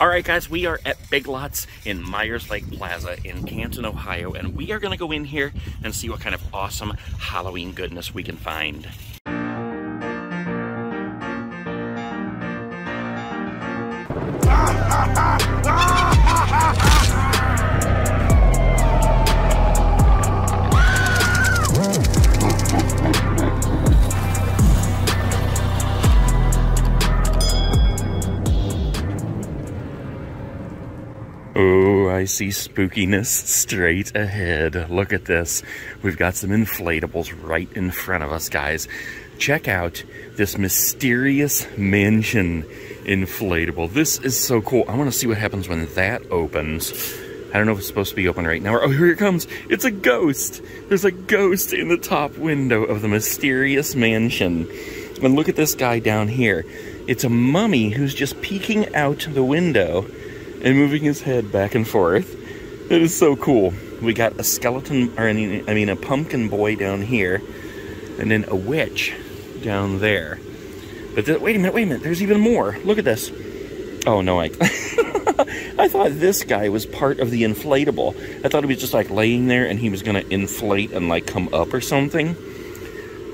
Alright guys, we are at Big Lots in Myers Lake Plaza in Canton, Ohio, and we are going to go in here and see what kind of awesome Halloween goodness we can find. Oh, I see spookiness straight ahead. Look at this. We've got some inflatables right in front of us, guys. Check out this mysterious mansion inflatable. This is so cool. I want to see what happens when that opens. I don't know if it's supposed to be open right now. Oh, here it comes. It's a ghost. There's a ghost in the top window of the mysterious mansion. And look at this guy down here. It's a mummy who's just peeking out the window and moving his head back and forth. It is so cool. We got a skeleton, or a pumpkin boy down here, and then a witch down there. But wait a minute, there's even more. Look at this. Oh no, I thought this guy was part of the inflatable. I thought he was just like laying there and he was gonna inflate and like come up or something.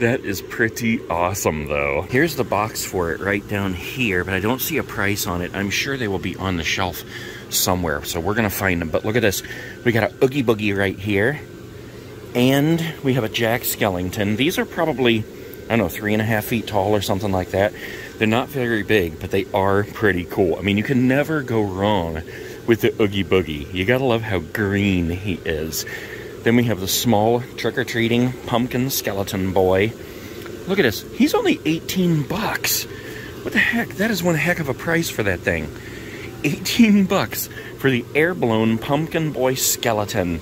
That is pretty awesome though. Here's the box for it right down here, but I don't see a price on it. I'm sure they will be on the shelf somewhere, so we're gonna find them. But look at this. We got a Oogie Boogie right here, and we have a Jack Skellington. These are probably, I don't know, 3.5 feet tall or something like that. They're not very big, but they are pretty cool. I mean, you can never go wrong with the Oogie Boogie. You gotta love how green he is. Then we have the small trick-or-treating pumpkin skeleton boy. Look at this. He's only 18 bucks. What the heck? That is one heck of a price for that thing. 18 bucks for the air-blown pumpkin boy skeleton.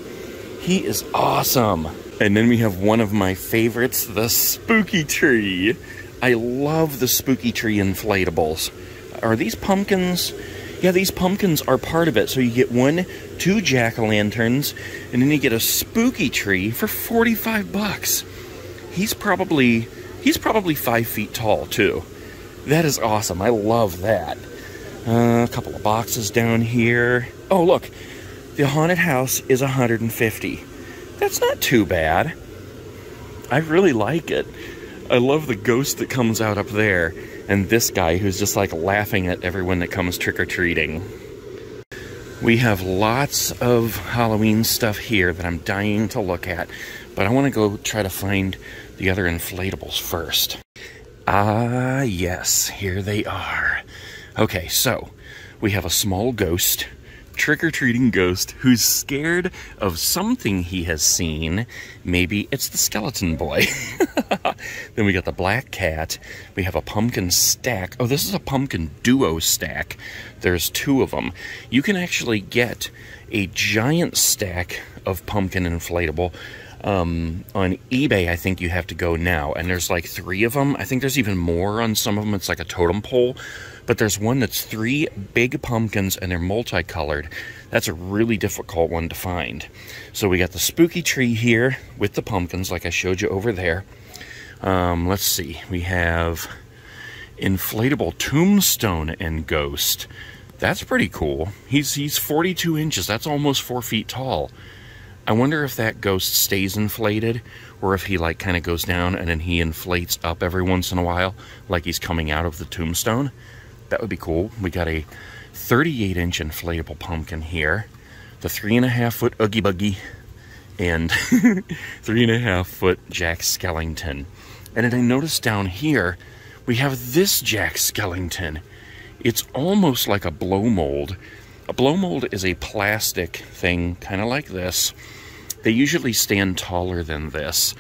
He is awesome. And then we have one of my favorites, the spooky tree. I love the spooky tree inflatables. Are these pumpkins? Yeah, these pumpkins are part of it. So you get 1, 2 jack-o'-lanterns, and then you get a spooky tree for 45 bucks. He's probably 5 feet tall too. That is awesome. I love that. A couple of boxes down here. Oh, look. The haunted house is 150. That's not too bad. I really like it. I love the ghost that comes out up there, and this guy who's just like laughing at everyone that comes trick-or-treating. We have lots of Halloween stuff here that I'm dying to look at, but I want to go try to find the other inflatables first. Ah, yes, here they are. Okay, so we have a small ghost, trick-or-treating ghost, who's scared of something he has seen. Maybe it's the skeleton boy. Then we got the black cat. We have a pumpkin stack. Oh, this is a pumpkin duo stack. There's 2 of them. You can actually get a giant stack of pumpkin inflatable on eBay. I think you have to go now, and there's like 3 of them. I think there's even more on some of them. It's like a totem pole, but there's one that's 3 big pumpkins and they're multicolored. That's a really difficult one to find. So we got the spooky tree here with the pumpkins like I showed you over there. Let's see, we have inflatable tombstone and ghost. That's pretty cool. He's 42 inches. That's almost 4 feet tall. I wonder if that ghost stays inflated, or if he like kind of goes down and then he inflates up every once in a while, like he's coming out of the tombstone. That would be cool. We got a 38-inch inflatable pumpkin here, the 3.5-foot Oogie Boogie, and 3.5-foot Jack Skellington. And then I noticed down here, we have this Jack Skellington. It's almost like a blow mold. A blow mold is a plastic thing, kind of like this. They usually stand taller than this,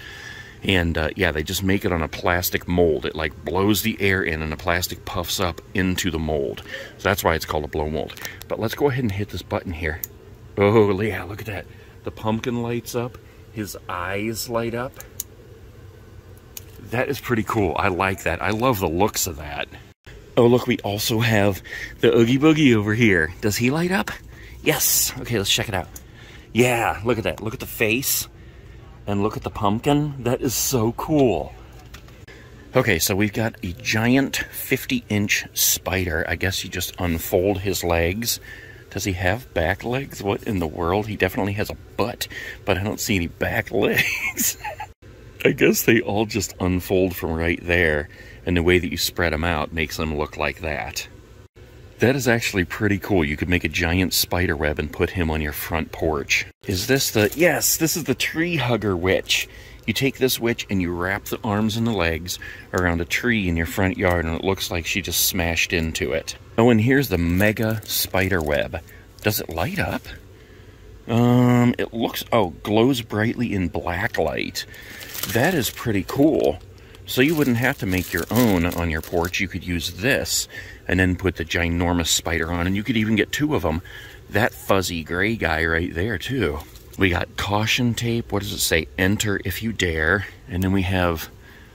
and yeah, they just make it on a plastic mold. It like blows the air in and the plastic puffs up into the mold, so that's why it's called a blow mold. But let's go ahead and hit this button here. Oh yeah, look at that. The pumpkin lights up, his eyes light up. That is pretty cool. I like that. I love the looks of that. Oh, look, we also have the Oogie Boogie over here. Does he light up? Yes. Okay, let's check it out. Yeah, look at that. Look at the face and look at the pumpkin. That is so cool. Okay, so we've got a giant 50-inch spider. I guess you just unfold his legs. Does he have back legs? What in the world? He definitely has a butt, but I don't see any back legs. I guess they all just unfold from right there, and the way that you spread them out makes them look like that. That is actually pretty cool. You could make a giant spider web and put him on your front porch. Is this the... Yes, this is the tree hugger witch. You take this witch and you wrap the arms and the legs around a tree in your front yard, and it looks like she just smashed into it. Oh, and here's the mega spider web. Does it light up? It looks... Oh, glows brightly in black light. That is pretty cool. So you wouldn't have to make your own on your porch. You could use this and then put the ginormous spider on, and you could even get two of them. That fuzzy gray guy right there, too. We got caution tape. What does it say? Enter if you dare. And then we have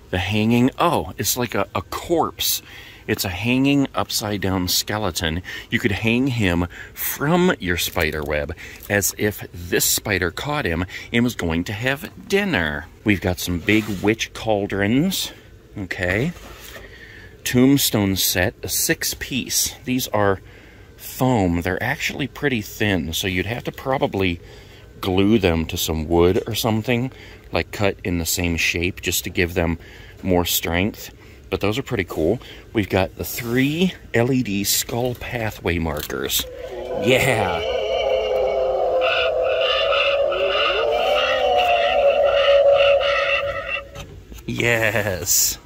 the hanging. Oh, it's like a corpse. It's a hanging upside-down skeleton. You could hang him from your spider web as if this spider caught him and was going to have dinner. We've got some big witch cauldrons. Okay. Tombstone set, a 6-piece. These are foam. They're actually pretty thin, so you'd have to probably glue them to some wood or something, like cut in the same shape just to give them more strength. But those are pretty cool. We've got the 3 LED skull pathway markers. Yeah! Yes!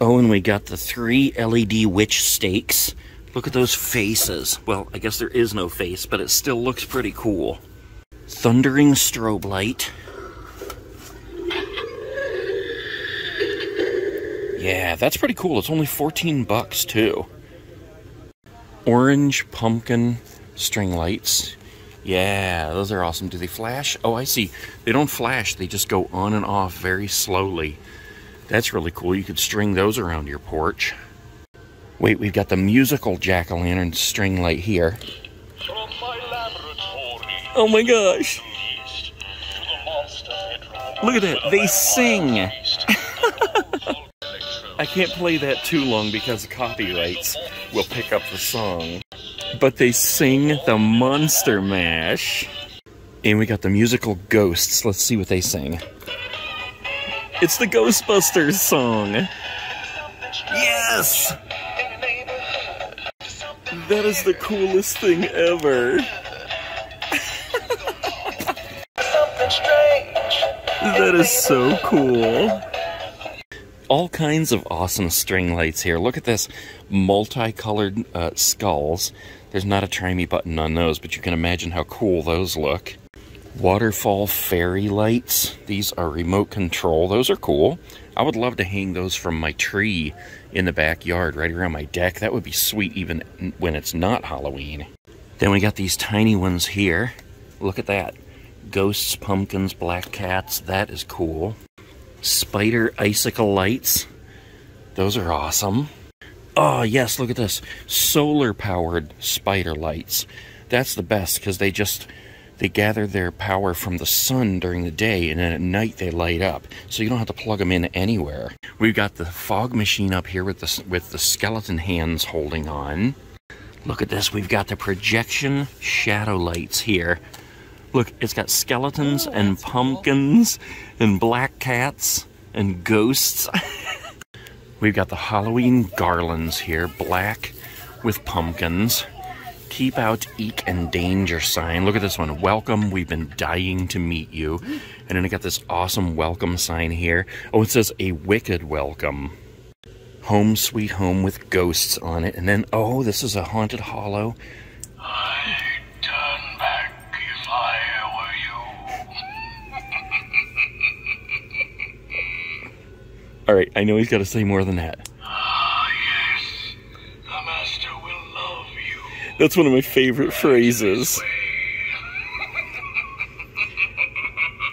Oh, and we got the 3 LED witch stakes. Look at those faces. Well, I guess there is no face, but it still looks pretty cool. Thundering strobe light. Yeah, that's pretty cool. It's only 14 bucks, too. Orange pumpkin string lights. Yeah, those are awesome. Do they flash? Oh, I see. They don't flash. They just go on and off very slowly. That's really cool. You could string those around your porch. Wait, we've got the musical jack-o'-lantern string light here. From my laboratory. Oh, my gosh. Look at that. They sing. I can't play that too long because copyrights will pick up the song. But they sing the Monster Mash. And we got the musical ghosts. Let's see what they sing. It's the Ghostbusters song. Yes! That is the coolest thing ever. That is so cool. All kinds of awesome string lights here. Look at this multicolored skulls. There's not a try me button on those, but you can imagine how cool those look. Waterfall fairy lights. These are remote control. Those are cool. I would love to hang those from my tree in the backyard right around my deck. That would be sweet even when it's not Halloween. Then we got these tiny ones here. Look at that. Ghosts, pumpkins, black cats. That is cool. Spider icicle lights. Those are awesome. Oh, yes, look at this. Solar-powered spider lights. That's the best because they gather their power from the sun during the day, and then at night they light up. So you don't have to plug them in anywhere. We've got the fog machine up here with the skeleton hands holding on. Look at this. We've got the projection shadow lights here. Look, it's got skeletons and pumpkins and black cats and ghosts. We've got the Halloween garlands here, black with pumpkins. Keep out, eek, and danger sign. Look at this one. Welcome, we've been dying to meet you. And then I got this awesome welcome sign here. Oh, it says a wicked welcome. Home sweet home with ghosts on it. And then, oh, this is a haunted hollow. All right, I know he's got to say more than that. Ah, yes. The master will love you. That's one of my favorite phrases.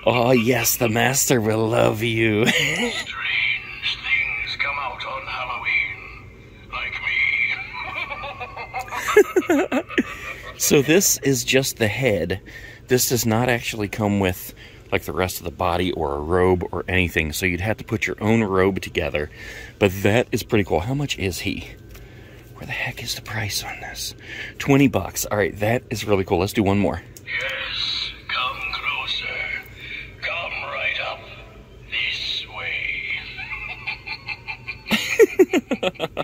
Oh, yes, the master will love you. Strange things come out on Halloween, like me. So this is just the head. This does not actually come with like the rest of the body or a robe or anything. So you'd have to put your own robe together. But that is pretty cool. How much is he? Where the heck is the price on this? 20 bucks. All right, that is really cool. Let's do one more. Yes, come closer. Come right up this way.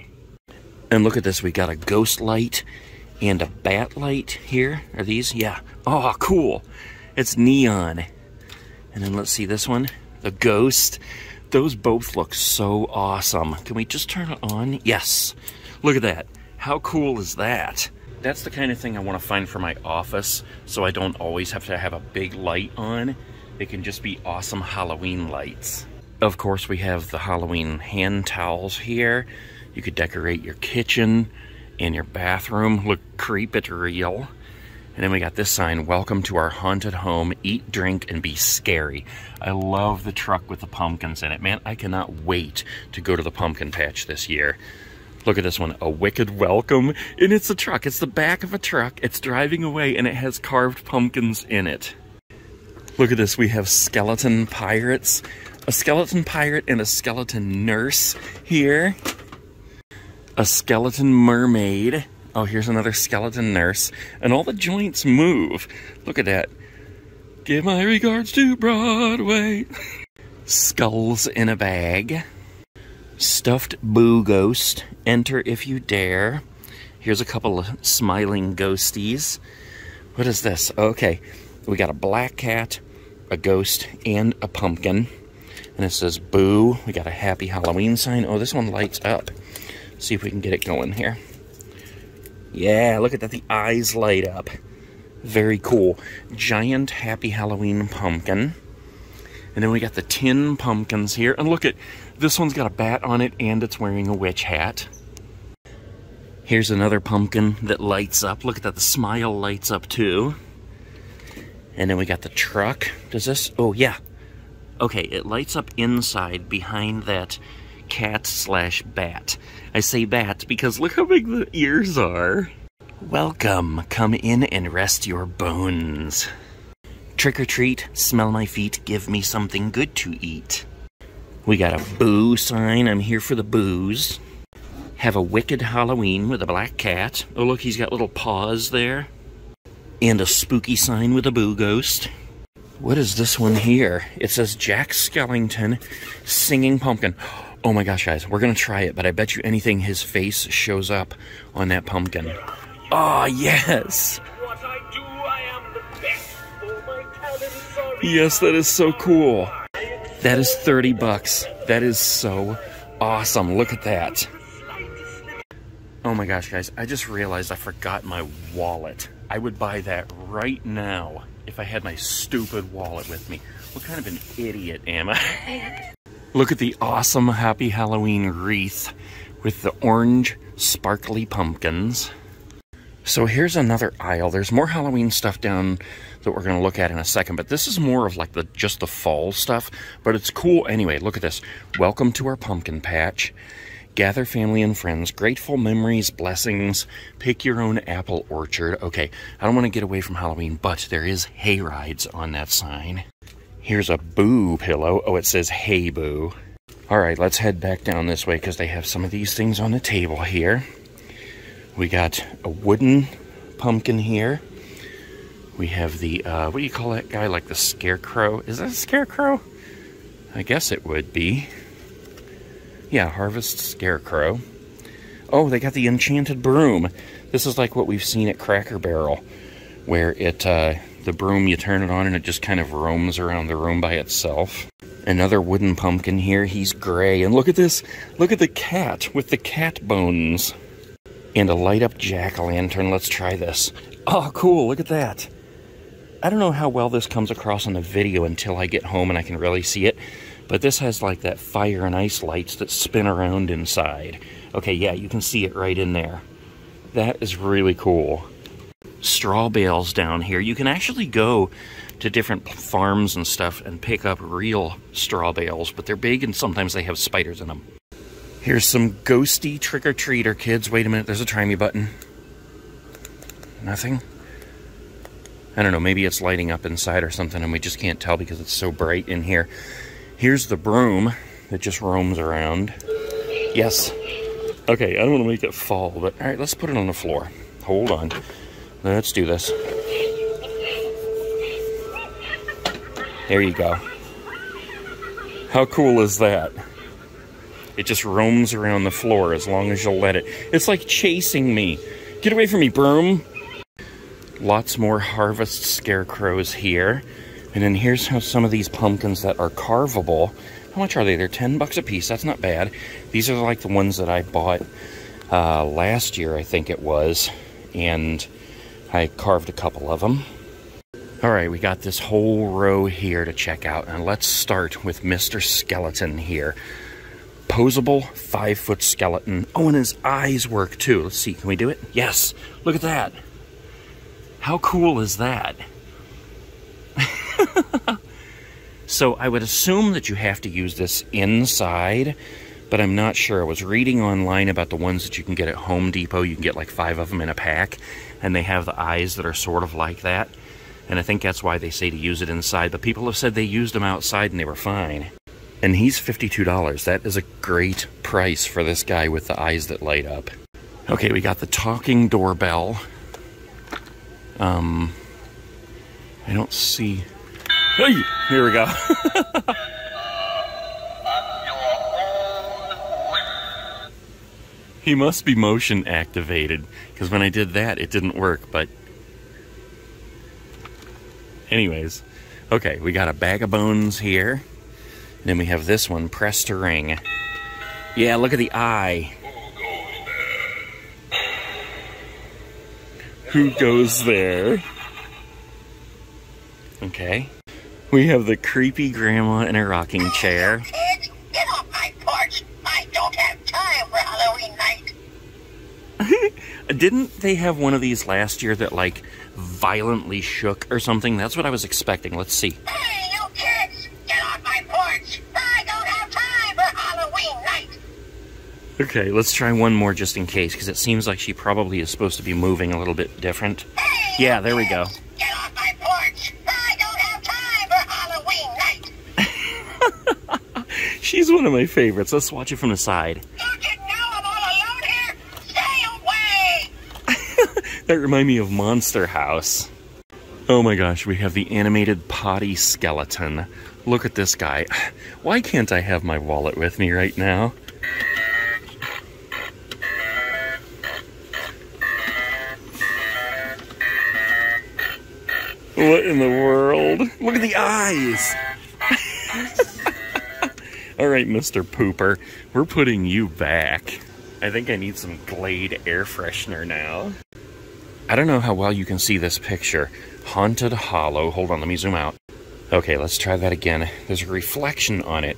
And look at this. We got a ghost light and a bat light here. Are these? Yeah. Oh, cool. It's neon. And then let's see this one, the ghost. Those both look so awesome. Can we just turn it on? Yes. Look at that. How cool is that? That's the kind of thing I want to find for my office, so I don't always have to have a big light on. It can just be awesome Halloween lights. Of course, we have the Halloween hand towels here. You could decorate your kitchen and your bathroom. Look creepy, it's real. And then we got this sign, welcome to our haunted home, eat, drink, and be scary. I love the truck with the pumpkins in it. Man, I cannot wait to go to the pumpkin patch this year. Look at this one, a wicked welcome. And it's a truck, it's the back of a truck. It's driving away and it has carved pumpkins in it. Look at this, we have skeleton pirates. A skeleton pirate and a skeleton nurse here. A skeleton mermaid. Oh, here's another skeleton nurse. And all the joints move. Look at that. Give my regards to Broadway. Skulls in a bag. Stuffed boo ghost. Enter if you dare. Here's a couple of smiling ghosties. What is this? Okay. We got a black cat, a ghost, and a pumpkin. And it says boo. We got a happy Halloween sign. Oh, this one lights up. See if we can get it going here. Yeah, look at that. The eyes light up. Very cool. Giant happy Halloween pumpkin. And then we got the tin pumpkins here. And look at this one's got a bat on it and it's wearing a witch hat. Here's another pumpkin that lights up. Look at that. The smile lights up too. And then we got the truck. Does this? Oh, yeah. Okay, it lights up inside behind that cat/bat. I say bat because look how big the ears are. Welcome, come in and rest your bones. Trick or treat, smell my feet, give me something good to eat. We got a boo sign, I'm here for the boos. Have a wicked Halloween with a black cat. Oh look, he's got little paws there. And a spooky sign with a boo ghost. What is this one here? It says Jack Skellington, singing pumpkin. Oh my gosh, guys, we're going to try it, but I bet you anything his face shows up on that pumpkin. Oh, yes. What I do, I am the best. Oh, my talents are... Yes, that is so cool. That is 30 bucks. That is so awesome. Look at that. Oh my gosh, guys, I just realized I forgot my wallet. I would buy that right now if I had my stupid wallet with me. What kind of an idiot am I? Look at the awesome Happy Halloween wreath with the orange sparkly pumpkins. So here's another aisle. There's more Halloween stuff down that we're going to look at in a second, but this is more of like just the fall stuff, but it's cool anyway. Look at this. Welcome to our pumpkin patch. Gather family and friends, grateful memories, blessings, pick your own apple orchard. Okay, I don't want to get away from Halloween, but there is hay rides on that sign. Here's a boo pillow. Oh, it says, hey, boo. All right, let's head back down this way because they have some of these things on the table here. We got a wooden pumpkin here. We have the, what do you call that guy? Like the scarecrow. Is that a scarecrow? I guess it would be. Yeah, harvest scarecrow. Oh, they got the enchanted broom. This is like what we've seen at Cracker Barrel, where it... the broom, you turn it on and it just kind of roams around the room by itself. Another wooden pumpkin here. He's gray. And look at this. Look at the cat with the cat bones. And a light-up jack-o'-lantern. Let's try this. Oh, cool. Look at that. I don't know how well this comes across on the video until I get home and I can really see it. But this has like that fire and ice lights that spin around inside. Okay, yeah, you can see it right in there. That is really cool. Straw bales down here. You can actually go to different farms and stuff and pick up real straw bales, but they're big and sometimes they have spiders in them. Here's some ghosty trick-or-treater kids. Wait a minute, there's a try me button. Nothing. I don't know, maybe it's lighting up inside or something and we just can't tell because it's so bright in here. Here's the broom that just roams around. Yes. Okay, I don't want to make it fall, but all right, let's put it on the floor. Hold on. Let's do this. There you go. How cool is that? It just roams around the floor as long as you'll let it. It's like chasing me. Get away from me, broom. Lots more harvest scarecrows here. And then here's how some of these pumpkins that are carvable. How much are they? They're 10 bucks a piece. That's not bad. These are like the ones that I bought last year, I think it was. And I carved a couple of them. All right, we got this whole row here to check out. And let's start with Mr. Skeleton here. Posable 5-foot skeleton. Oh, and his eyes work too. Let's see, can we do it? Yes, look at that. How cool is that? So I would assume that you have to use this inside, but I'm not sure. I was reading online about the ones that you can get at Home Depot. You can get like 5 of them in a pack, and they have the eyes that are sort of like that. And I think that's why they say to use it inside, but people have said they used them outside and they were fine. And he's $52. That is a great price for this guy with the eyes that light up. Okay, we got the talking doorbell. I don't see... Hey! Here we go. He must be motion activated, because when I did that, it didn't work, but... Anyways, okay, we got a bag of bones here. And then we have this one, press to ring. Yeah, look at the eye. Who goes there? Okay. We have the creepy grandma in a rocking chair. Kids, get off my porch. I don't have time for Halloween night. Didn't they have one of these last year that, like, violently shook or something? That's what I was expecting. Let's see. Hey, you kids, get off my porch. I don't have time for Halloween night. Okay, let's try one more just in case, because it seems like she probably is supposed to be moving a little bit different. Hey, yeah, there we go. Get off my porch. I don't have time for Halloween night. She's one of my favorites. Let's watch it from the side. That reminds me of Monster House. Oh my gosh, we have the animated potty skeleton. Look at this guy. Why can't I have my wallet with me right now? What in the world? Look at the eyes. All right, Mr. Pooper, we're putting you back. I think I need some Glade air freshener now. I don't know how well you can see this picture. Haunted Hollow. Hold on, let me zoom out. Okay, let's try that again. There's a reflection on it,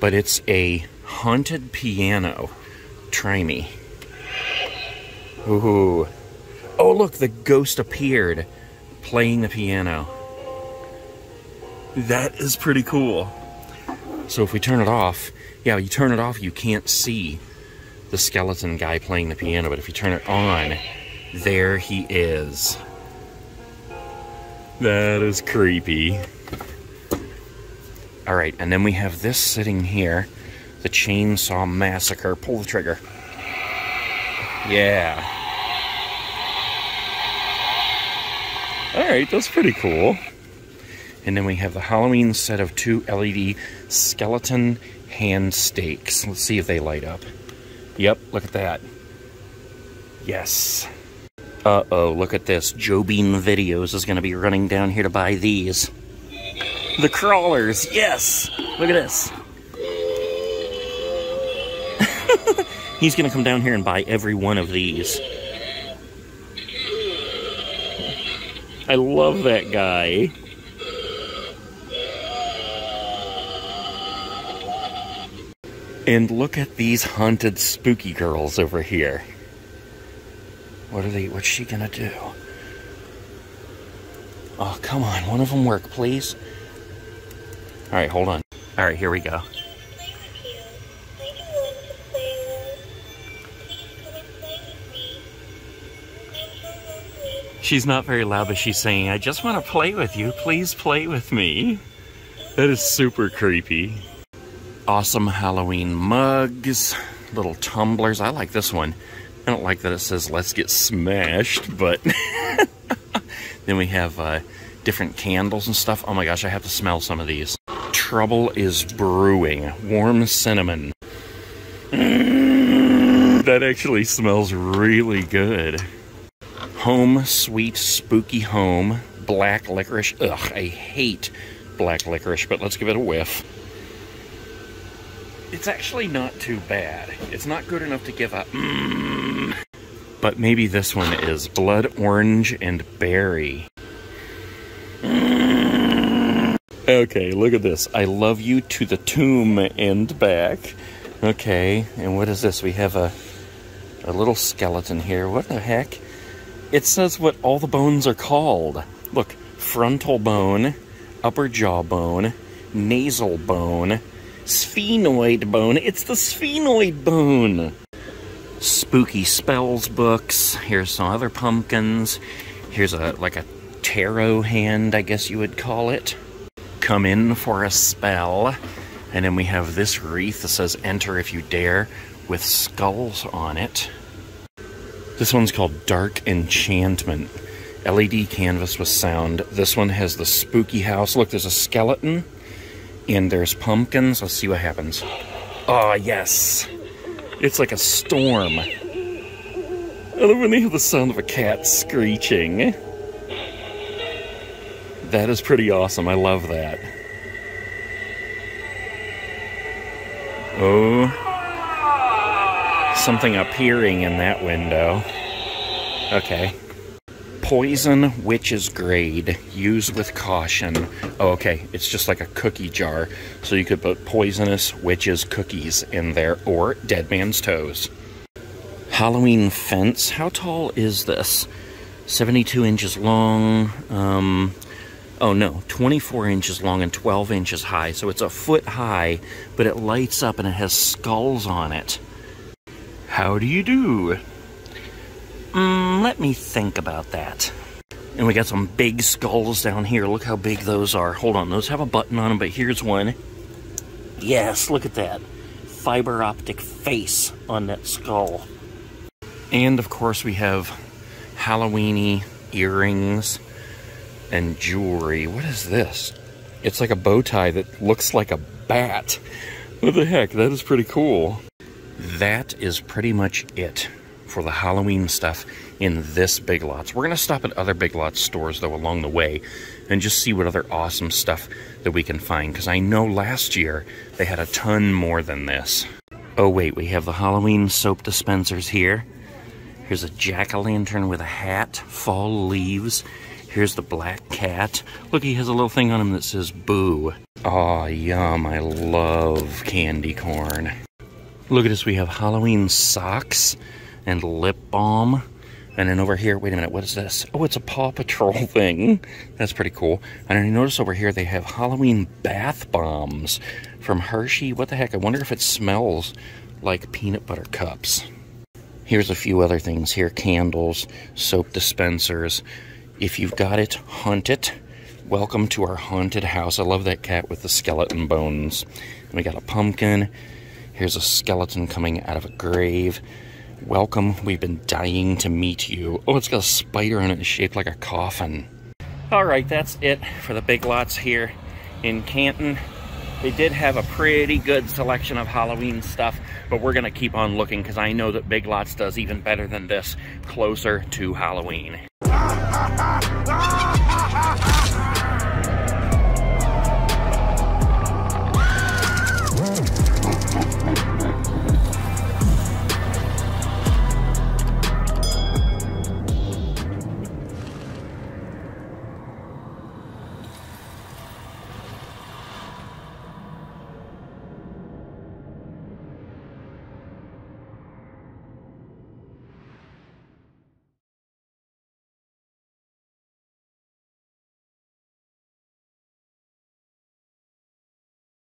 but it's a haunted piano. Try me. Ooh. Oh, look, the ghost appeared playing the piano. That is pretty cool. So if we turn it off, yeah, you turn it off, you can't see the skeleton guy playing the piano, but if you turn it on, there he is. That is creepy. All right, and then we have this sitting here, the Chainsaw Massacre. Pull the trigger. Yeah. All right, that's pretty cool. And then we have the Halloween set of 2 LED skeleton hand stakes. Let's see if they light up. Yep, look at that. Yes. Uh-oh, look at this. Joe Bean Videos is going to be running down here to buy these. The crawlers, yes! Look at this. He's going to come down here and buy every one of these. I love that guy. And look at these haunted spooky girls over here. What's she gonna do? Oh, come on, one of them work, please. All right, hold on. All right, here we go. She's not very loud, but she's saying, I just want to play with you. Please play with me. That is super creepy. Awesome Halloween mugs, little tumblers. I like this one. I don't like that it says, let's get smashed, but then we have different candles and stuff. Oh my gosh, I have to smell some of these. Trouble is brewing. Warm cinnamon. That actually smells really good. Home Sweet Spooky Home. Black licorice. Ugh, I hate black licorice, but let's give it a whiff. It's actually not too bad. It's not good enough to give a but maybe this one is blood orange and berry. Okay, look at this. I love you to the tomb and back. Okay, and what is this? We have a little skeleton here. What the heck? It says what all the bones are called. Look, frontal bone, upper jaw bone, nasal bone, sphenoid bone. It's the sphenoid bone. Spooky spells books. Here's some other pumpkins. Here's like a tarot hand, I guess you would call it. Come in for a spell. And then we have this wreath that says enter if you dare with skulls on it. This one's called Dark Enchantment. LED canvas with sound. This one has the spooky house. Look, there's a skeleton and there's pumpkins. Let's see what happens. Oh, yes. It's like a storm. I love when they have the sound of a cat screeching. That is pretty awesome. I love that. Oh, something appearing in that window. Okay. Poison Witch's Grade. Use with caution. Oh, okay. It's just like a cookie jar. So you could put poisonous witches cookies in there or dead man's toes. Halloween fence. How tall is this? 72 inches long. Oh no, 24 inches long and 12 inches high. So it's a foot high, but it lights up and it has skulls on it. How do you do? Let me think about that. And we got some big skulls down here. Look how big those are. Hold on, those have a button on them, but here's one. Yes, look at that. Fiber optic face on that skull. And of course we have Halloween-y earrings and jewelry. What is this? It's like a bow tie that looks like a bat. What the heck? That is pretty cool. That is pretty much it for the Halloween stuff in this Big Lots. We're going to stop at other Big Lots stores, though, along the way and just see what other awesome stuff that we can find, because I know last year they had a ton more than this. Oh, wait, we have the Halloween soap dispensers here. Here's a jack-o'-lantern with a hat, fall leaves. Here's the black cat. Look, he has a little thing on him that says boo. Aw, yum, I love candy corn. Look at this, we have Halloween socks and lip balm. And then over here, wait a minute, what is this? Oh, it's a Paw Patrol thing. That's pretty cool. And I notice over here they have Halloween bath bombs from Hershey. What the heck, I wonder if it smells like peanut butter cups. Here's a few other things here, candles, soap dispensers. If you've got it, hunt it. Welcome to our haunted house. I love that cat with the skeleton bones. And we got a pumpkin. Here's a skeleton coming out of a grave. Welcome, we've been dying to meet you. Oh, it's got a spider on it shaped like a coffin. All right, that's it for the Big Lots here in Canton. They did have a pretty good selection of Halloween stuff, but we're gonna keep on looking because I know that Big Lots does even better than this, closer to Halloween.